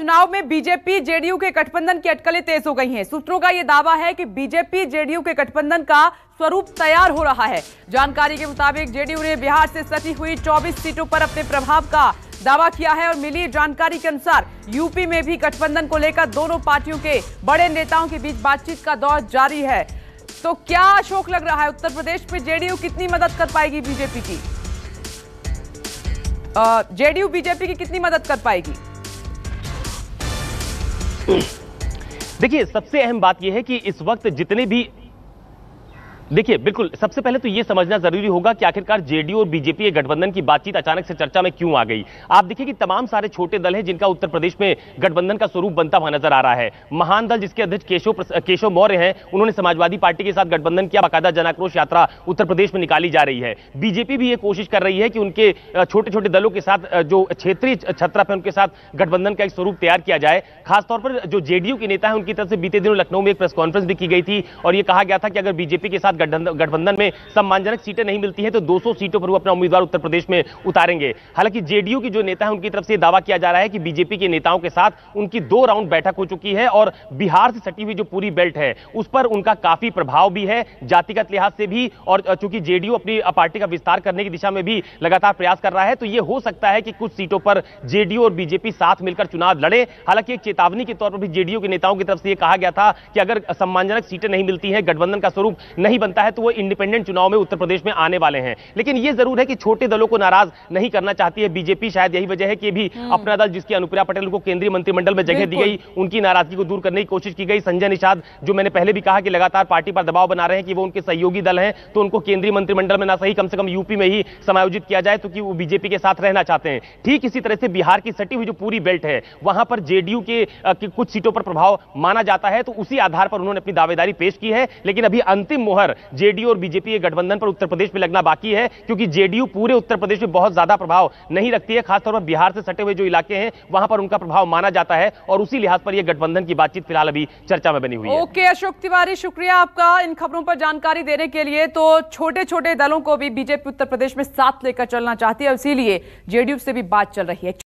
चुनाव में BJP JDU के गठबंधन की अटकलें तेज हो गई हैं। सूत्रों का यह दावा है कि बीजेपी जेडीयू के गठबंधन का स्वरूप तैयार हो रहा है। जानकारी के मुताबिक जेडीयू ने बिहार से सटी हुई 24 सीटों पर अपने प्रभाव का दावा किया है और मिली जानकारी के अनुसार यूपी में भी गठबंधन को लेकर दोनों पार्टियों के बड़े नेताओं के बीच बातचीत का दौर जारी है। तो क्या अशोक लग रहा है, उत्तर प्रदेश में जेडीयू कितनी मदद कर पाएगी बीजेपी की? जेडीयू बीजेपी की कितनी मदद कर पाएगी? देखिए, सबसे अहम बात यह है कि इस वक्त जितने भी बिल्कुल सबसे पहले तो यह समझना जरूरी होगा कि आखिरकार जेडीयू और बीजेपी के गठबंधन की बातचीत अचानक से चर्चा में क्यों आ गई। आप देखिए कि तमाम सारे छोटे दल हैं जिनका उत्तर प्रदेश में गठबंधन का स्वरूप बनता हुआ नजर आ रहा है। महान दल जिसके अध्यक्ष केशव मौर्य हैं, उन्होंने समाजवादी पार्टी के साथ गठबंधन किया। बाकायदा जनाक्रोश यात्रा उत्तर प्रदेश में निकाली जा रही है। बीजेपी भी ये कोशिश कर रही है कि उनके छोटे छोटे दलों के साथ, जो क्षेत्रीय छत्रफ है, उनके साथ गठबंधन का एक स्वरूप तैयार किया जाए। खासतौर पर जो जेडीयू के नेता है उनकी तरफ से बीते दिनों लखनऊ में एक प्रेस कॉन्फ्रेंस भी की गई थी और यह कहा गया था कि अगर बीजेपी के साथ गठबंधन में सम्मानजनक सीटें नहीं मिलती हैं तो 200 सीटों पर वो अपना उम्मीदवार उत्तर प्रदेश में उतारेंगे। हालांकि जेडीयू की जो नेता है उनकी तरफ से दावा किया जा रहा है कि बीजेपी के नेताओं के साथ उनकी 2 राउंड बैठक हो चुकी है और बिहार से सटी हुई जो पूरी बेल्ट है उस पर उनका काफी प्रभाव भी है, जातिगत लिहाज से भी, और चूंकि जेडीयू अपनी पार्टी का विस्तार करने की दिशा में भी लगातार प्रयास कर रहा है तो यह हो सकता है कि कुछ सीटों पर जेडीयू और बीजेपी साथ मिलकर चुनाव लड़े। हालांकि एक चेतावनी के तौर पर भी जेडीयू के नेताओं की तरफ से यह कहा गया था कि अगर सम्मानजनक सीटें नहीं मिलती हैं, गठबंधन का स्वरूप नहीं बनता है तो वो इंडिपेंडेंट चुनाव में उत्तर प्रदेश में आने वाले हैं। लेकिन ये जरूर है कि छोटे दलों को नाराज नहीं करना चाहती है बीजेपी। शायद यही वजह है कि भी अपना दल, जिसकी अनुप्रिया पटेल को केंद्रीय मंत्रिमंडल में जगह दी गई, उनकी नाराजगी को दूर करने की कोशिश की गई। संजय निषाद, जो मैंने पहले भी कहा कि लगातार पार्टी पर दबाव बना रहे हैं कि वो उनके सहयोगी दल हैं तो उनको केंद्रीय मंत्रिमंडल में ना सही कम से कम यूपी में ही समायोजित किया जाए, क्योंकि वो बीजेपी के साथ रहना चाहते हैं। ठीक इसी तरह से बिहार की सटी हुई जो पूरी बेल्ट है वहां पर जेडीयू के कुछ सीटों पर प्रभाव माना जाता है तो उसी आधार पर उन्होंने अपनी दावेदारी पेश की है। लेकिन अभी अंतिम मोहर जेडीयू और बीजेपी के गठबंधन पर उत्तर प्रदेश में लगना बाकी है, क्योंकि जेडीयू पूरे उत्तर प्रदेश में बहुत ज्यादा प्रभाव नहीं रखती है। खासतौर पर बिहार से सटे हुए जो इलाके हैं वहां पर उनका प्रभाव माना जाता है और उसी लिहाज पर यह गठबंधन की बातचीत फिलहाल अभी चर्चा में बनी हुई है। ओके अशोक तिवारी, शुक्रिया आपका इन खबरों पर जानकारी देने के लिए। तो छोटे छोटे दलों को भी बीजेपी उत्तर प्रदेश में साथ लेकर चलना चाहती है, इसीलिए जेडीयू से भी बात चल रही है।